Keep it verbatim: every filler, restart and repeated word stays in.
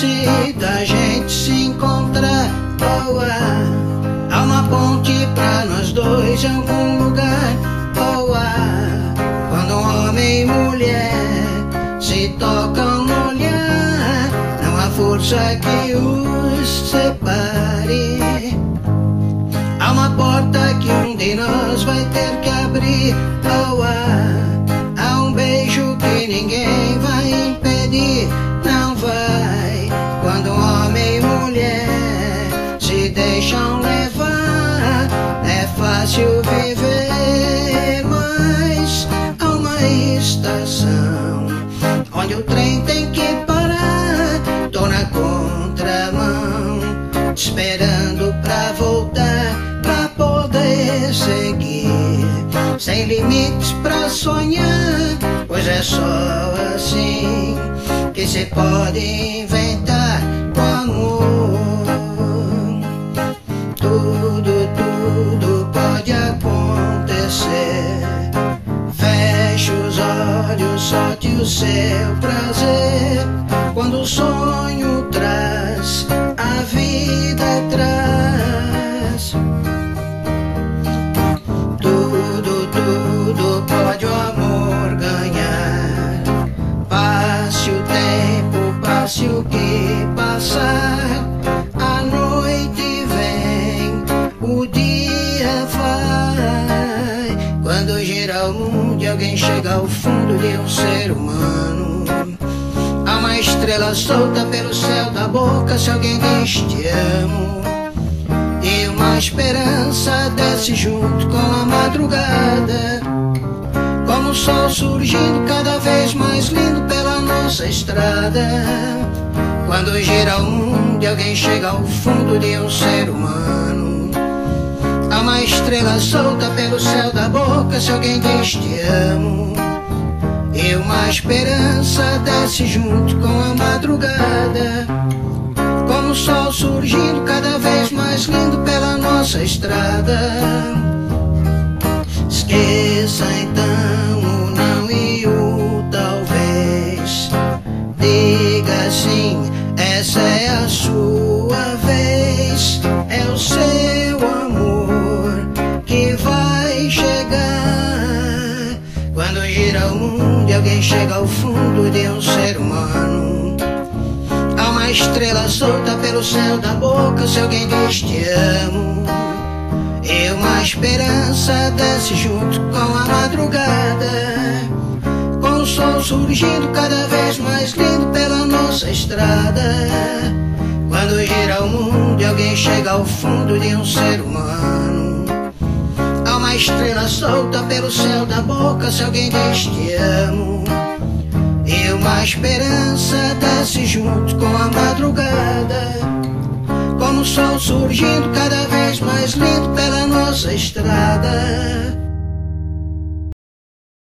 chance da gente se encontrar, boa. Há uma ponte pra nós dois em algum lugar, boa. Quando um homem e mulher se tocam no olhar, não há força que os separe. Há uma porta que um de nós vai ter que abrir, boa. Há um beijo que ninguém vai impedir, não vai. Quando um homem e mulher se deixam levar, é fácil viver, mas há uma estação onde o trem tem que parar. Tô na contramão, esperando pra voltar, pra poder seguir. Sem limites pra sonhar, pois é só assim que se pode inventar o amor. Tudo, tudo pode acontecer. Feche os olhos, solte o seu prazer. Quando o sonho traz, a vida traz. Tudo, tudo pode o amor ganhar. Passe o tempo, passe o que passar. A noite vem, o dia vai. Quando gira o mundo e alguém chega ao fundo de um ser humano, há uma estrela solta pelo céu da boca se alguém diz te amo. E uma esperança desce junto com a madrugada, como o sol surgindo cada vez mais lindo pela nossa estrada. Quando gira o mundo e alguém chega ao fundo de um ser humano, há uma estrela solta pelo céu da boca se alguém diz te amo. E uma esperança desce junto com a madrugada, como o sol surgindo cada vez mais lindo pela nossa estrada. Esqueça então o não e o talvez, diga sim, essa é a sua vez. É o seu amor que vai chegar. Quando gira o mundo e alguém chega ao fundo de um ser humano, há uma estrela solta pelo céu da boca se alguém diz te amo. E uma esperança desce junto com a madrugada, com o sol surgindo cada vez mais lindo pela nossa estrada. Quando gira o mundo e alguém chega ao fundo de um ser humano, há uma estrela solta pelo céu da boca se alguém diz te amo. E uma esperança desce junto com a madrugada, como o sol surgindo cada vez mais lindo pela nossa estrada.